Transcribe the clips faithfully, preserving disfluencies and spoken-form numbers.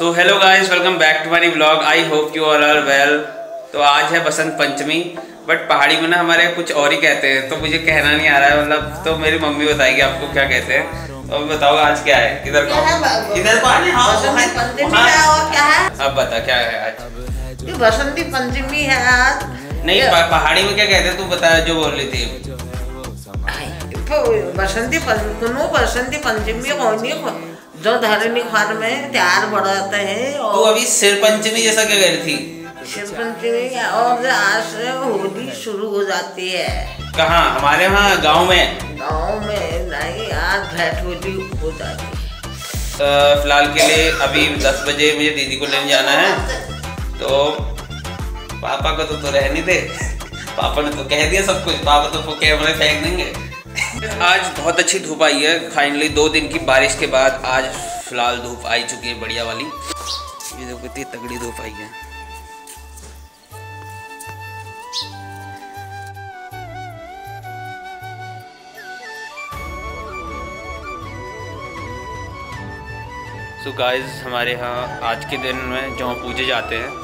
So hello guys, welcome back to my vlog. I hope you all are well. तो आज है Basant Panchami, but पहाड़ी में ना हमारे कुछ और ही कहते हैं, तो मुझे कहना नहीं आ रहा है मतलब, तो मेरी मम्मी बताएगी आपको क्या कहते हैं। तो अब बताओ आज क्या है, किधर का इधर का, अब बता क्या है आज। बसंत पंचमी है आज। नहीं, पहाड़ी में क्या कहते हैं, तू बता जो बोल रही थी। बसंती बसंती पंचमी होनी जो धरनी खान में त्यार बढ़ाते हैं। और तो अभी सिर पंचमी जैसा क्या कह रही थी, सिर पंचमी। और आज से होली शुरू हो जाती है। कहाँ? हमारे वहाँ गांव में। गांव में नहीं, आज घाट होली हो जाती है। फिलहाल के लिए अभी दस बजे मुझे दीदी को लेने जाना है, तो पापा को तो, तो रहने दे। पापा ने तो कह दिया सब कुछ, पापा तो कैमरे फेंक देंगे। आज बहुत अच्छी धूप आई है फाइनली, दो दिन की बारिश के बाद आज फिलहाल धूप आई चुकी है बढ़िया वाली। ये देखो कितनी तगड़ी धूप आई है। सो so गाइस, हमारे यहाँ आज के दिन में जहाँ पूजे जाते हैं,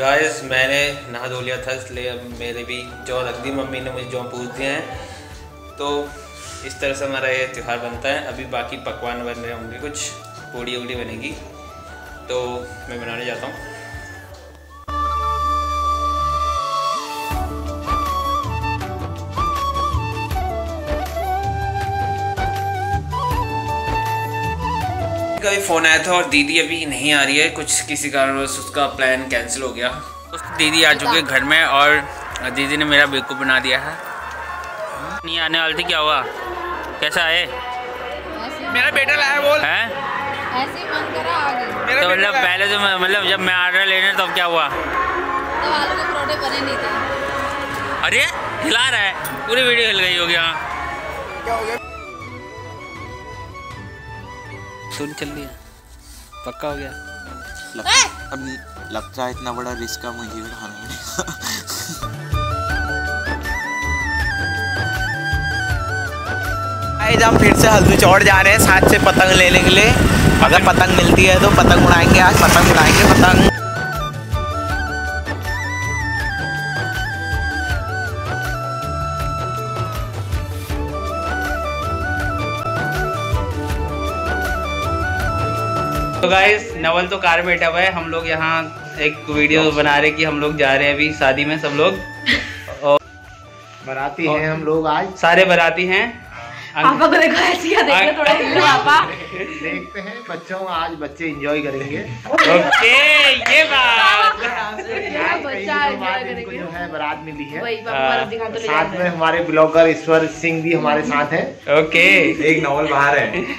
गाइस मैंने नहा धो लिया था, इसलिए अब मेरे भी जौ रख दी, मम्मी ने मुझे जौ पूछ दिए हैं। तो इस तरह से हमारा ये त्यौहार बनता है। अभी बाकी पकवान बन रहे होंगे, कुछ पूड़ी उड़ी बनेगी, तो मैं बनाने जाता हूँ। का भी फ़ोन आया था और दीदी अभी नहीं आ रही है, कुछ किसी कारणवश उसका प्लान कैंसिल हो गया। दीदी आ चुके घर में और दीदी ने मेरा बेवकूफ़ बना दिया है। नहीं आने वाली थी, क्या हुआ? कैसा है मेरा बेटा? लाया बोल है ऐसे मन करा आ गई। तो मतलब पहले तो मतलब जब मैं आर्डर लेने तब तो क्या हुआ, तो आलू के परोठे बने नहीं थे। अरे हिला रहा है, पूरी वीडियो हिल गई होगी। हाँ, क्या हो गया? चल रही है, पक्का हो गया। लग, अब लगता है इतना बड़ा रिस्क का मुझे उठाना है। आज हम फिर से हल्दी चौड़ जा रहे हैं साथ से पतंग लेने के लिए। अगर पतंग मिलती है तो पतंग उड़ाएंगे, आज पतंग उड़ाएंगे। पतंग तो गाइस, नवल तो कार बैठा हुआ है। हम लोग यहाँ एक वीडियो बना रहे कि हम लोग जा रहे हैं अभी शादी में सब लोग, और बराती और हैं हम लोग आज, सारे बराती हैं। पापा को देखो ऐसे ही देखो, थोड़ा हिलो पापा। देखते हैं बच्चों, आज बच्चे एंजॉय करेंगे। ओके, ये बात जो है बारात मिली है, साथ में हमारे ब्लॉगर ईश्वर सिंह भी हमारे साथ है। ओके, एक नवल बाहर है।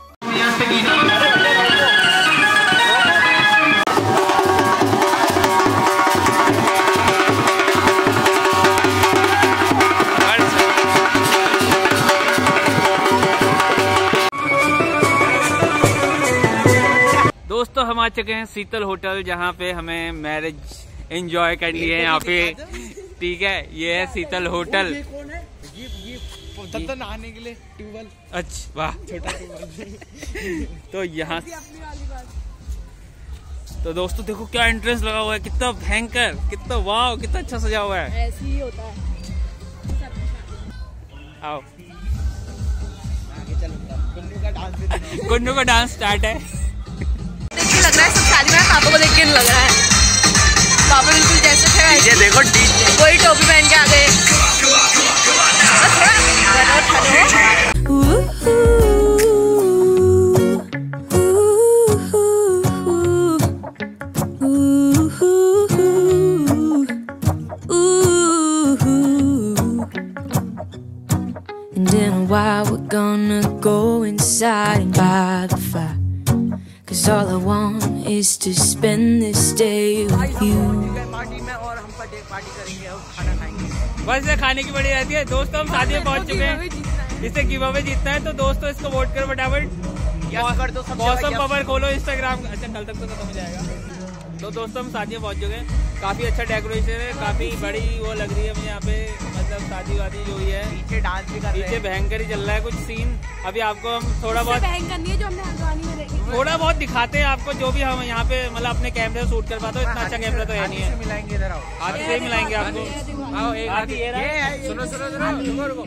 दोस्तों, हम आ चुके हैं शीतल होटल, जहाँ पे हमें मैरिज एंजॉय करनी है यहाँ पे। ठीक है, ये है शीतल होटल। ये कौन है? ये ये तब तक नहाने के लिए ट्यूबवेल। अच्छा, वाह, छोटा ट्यूबवेल। तो यहाँ तो दोस्तों देखो क्या एंट्रेंस लगा हुआ है, कितना भयंकर, कितना वाह, कितना अच्छा सजा हुआ है। ऐसे ही होता है। आओ, कुंडू का डांस, कुंडू का डांस स्टार्ट है। लग रहा है सब शादी में, पापा को देख के लग रहा है पापा बिल्कुल जैसे थे वैसे। देखो कोई टोपी पहन के आ गए। Cause all I want is to spend this day with you. Party करेंगे और खाना खाएंगे। बस ये खाने की बड़ी रहती है। दोस्तों हम शादी में पहुंच चुके हैं, इससे गिव अवे जीतना है तो दोस्तों इसको वोट करो फटाफट। मौसम खबर खोलो इंस्टाग्राम। अच्छा कल तक तो समझ आएगा। तो दोस्तों हम शादी में पहुंच चुके हैं, काफी अच्छा डेकोरेशन है, काफी बड़ी वो लग रही है मुझे यहाँ पे, मतलब शादी वादी जो है। पीछे डांस भी कर रहे हैं, पीछे भयंकर ही चल रहा है कुछ सीन। अभी आपको हम थोड़ा बहुत है जो हमने थोड़ा बहुत दिखाते हैं आपको, जो भी हम यहाँ पे मतलब अपने कैमरे से शूट कर पाते हो। इतना अच्छा कैमरा तो है नहीं है। मिलाएंगे इधर आओ, हाथी से ही मिलाएंगे आपको। आओ एक हाथी ये है, सुनो सुनो सुनो रुको रुको,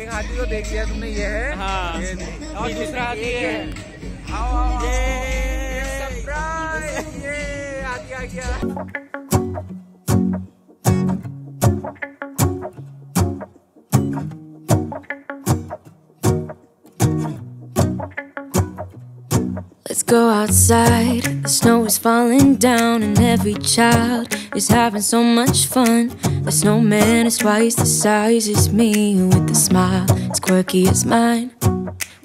एक हाथी को देख लिया तुमने, ये है। हाँ और दूसरा हाथी ये है। आओ आओ ये सरप्राइज, ये हाथी आ गया। Let's go outside, the snow is falling down and every child is having so much fun. The snowman is twice the size as me with a smile as quirky as mine.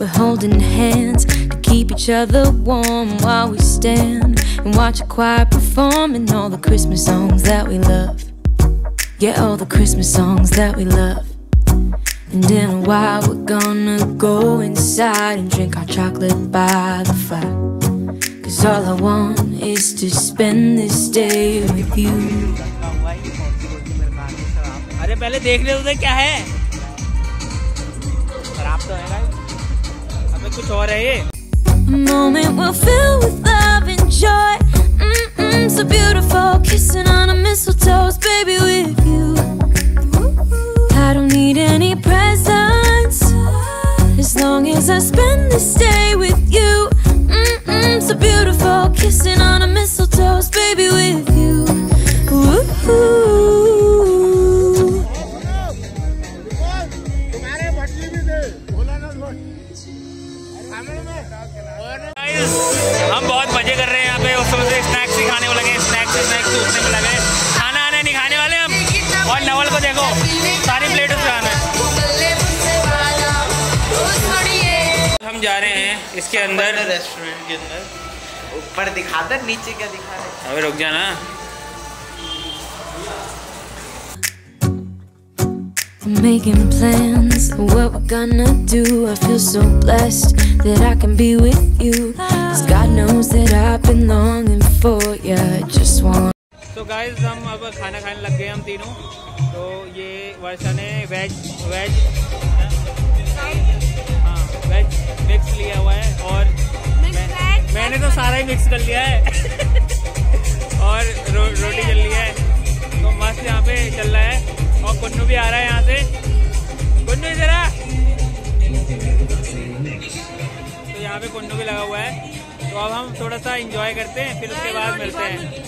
We're holding hands to keep each other warm while we stand and watch a choir performing all the Christmas songs that we love. Yeah, all the Christmas songs that we love. And in a while we're gonna go inside and drink our chocolate by the fire, cause all I want is to spend this day with you. अरे पहले देख ले उधर क्या है। खराब तो है गाइस, हमें कुछ और है ये। A moment we'll fill with love and joy. Mm-mm, so beautiful, kissing on a mistletoe, baby with you. I don't need any presents as long as I spend this day with you. Mm-mm, so beautiful, kissing on a mistletoe, baby with you. Woo-hoo. हम बहुत मजे कर रहे हैं यहाँ पे। उस समय से स्नैक्स ही खाने वाले हैं, स्नैक्स स्नैक्स उठने में लगे। खाना आना नहीं खाने वाले हम। और नवल को देखो, सारी प्लेट उसमें आना है। हम जा रहे हैं इसके अंदर, रेस्टोरेंट के अंदर। ऊपर दिखा दे, नीचे क्या दिखा रहे। अबे रुक जाना। Making plans what we're gonna do. I feel so blessed that I can be with you, cause God knows that I've been longing for you. I just want. So guys हम अब खाना खाने लग गए हम तीनों। तो ये वर्षा ने वेज वेज हाँ वेज मिक्स लिया हुआ है, और मैं, मैंने तो सारा ही मिक्स कर लिया है और रो, रोटी जल लिया है। तो मस्त यहाँ पे चल रहा है। और कुंडू भी आ रहा है यहाँ से। कुंडू जरा, तो यहाँ पे कुंडू भी लगा हुआ है। तो अब हम थोड़ा सा एंजॉय करते हैं, फिर उसके बाद मिलते हैं।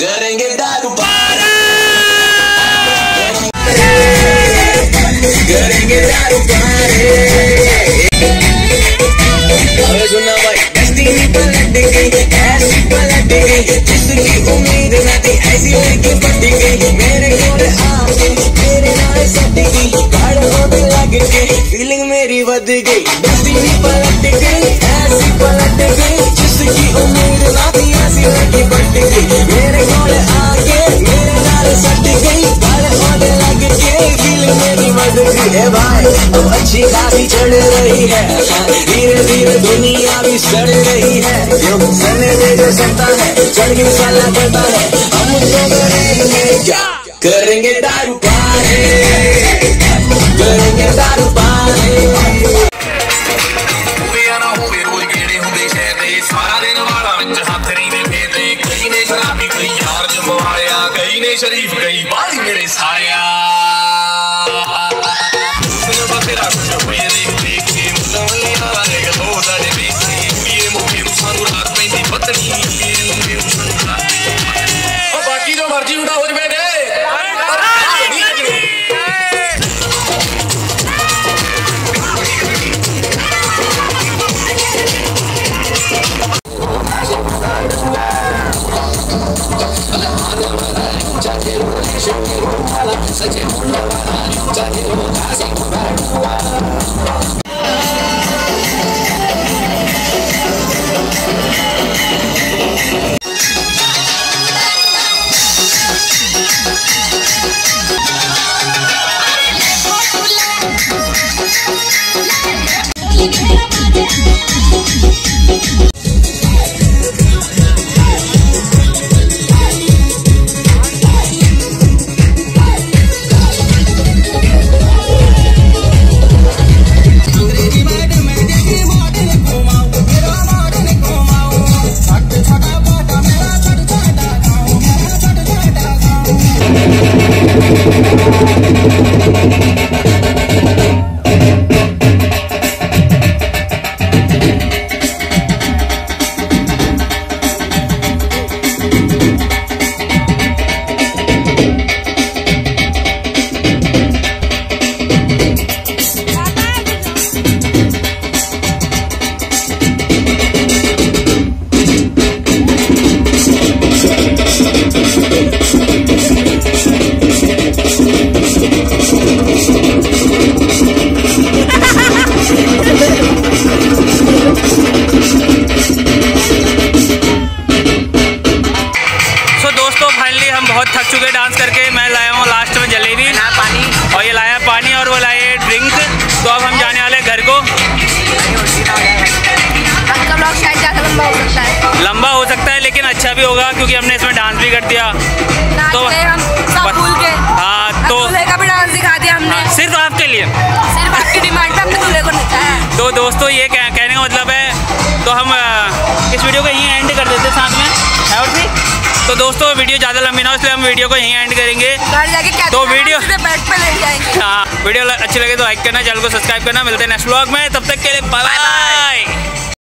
करेंगे दारू पारे। फीलिंग मेरी बद गई बस्ती में पलट गई ऐसी पलट गई जिसकी उम्मीद ना थी ऐसी लड़की बट गई मेरे कोल आके मेरे नाल सट गई गल होड़ लग के फीलिंग मेरी बद गई है भाई अब अच्छी खासी चढ़ रही है धीरे धीरे दुनिया भी सड़ रही है जो सड़ने दे जो सकता है चढ़ के साला करता है हम तो करेंगे क्या करेंगे दारू पारे करेंगे दारू पारे सारा दिन वाला विच हाथ नहीं दे फेरदे कई ने शराबी कई यार जमवाया कई ने शरीफ कई बाली मेरे साया बाकी जो मर्जी उठा हो जाए अच्छा भी होगा क्योंकि हमने इसमें डांस भी कर दिया तो हम सब भूल गए। हाँ तो दूल्हे का भी डांस दिखा दिया हमने सिर्फ आपके लिए सिर्फ आपकी डिमांड पे हमने दूल्हे को नचाया। तो दोस्तों ये कह, कहने का मतलब है तो हम इस वीडियो को यहीं एंड कर देते साथ में और भी तो दोस्तों वीडियो ज़्यादा लंबी ना हो इसलिए हम वीडियो को यहीं एंड करेंगे घर जाके क्या तो वीडियो बैठ पे ले जाएंगे। हाँ वीडियो अच्छी लगे तो लाइक करना चैनल को सब्सक्राइब करना मिलते हैं नेक्स्ट व्लॉग में तब तक के लिए बाय बाय।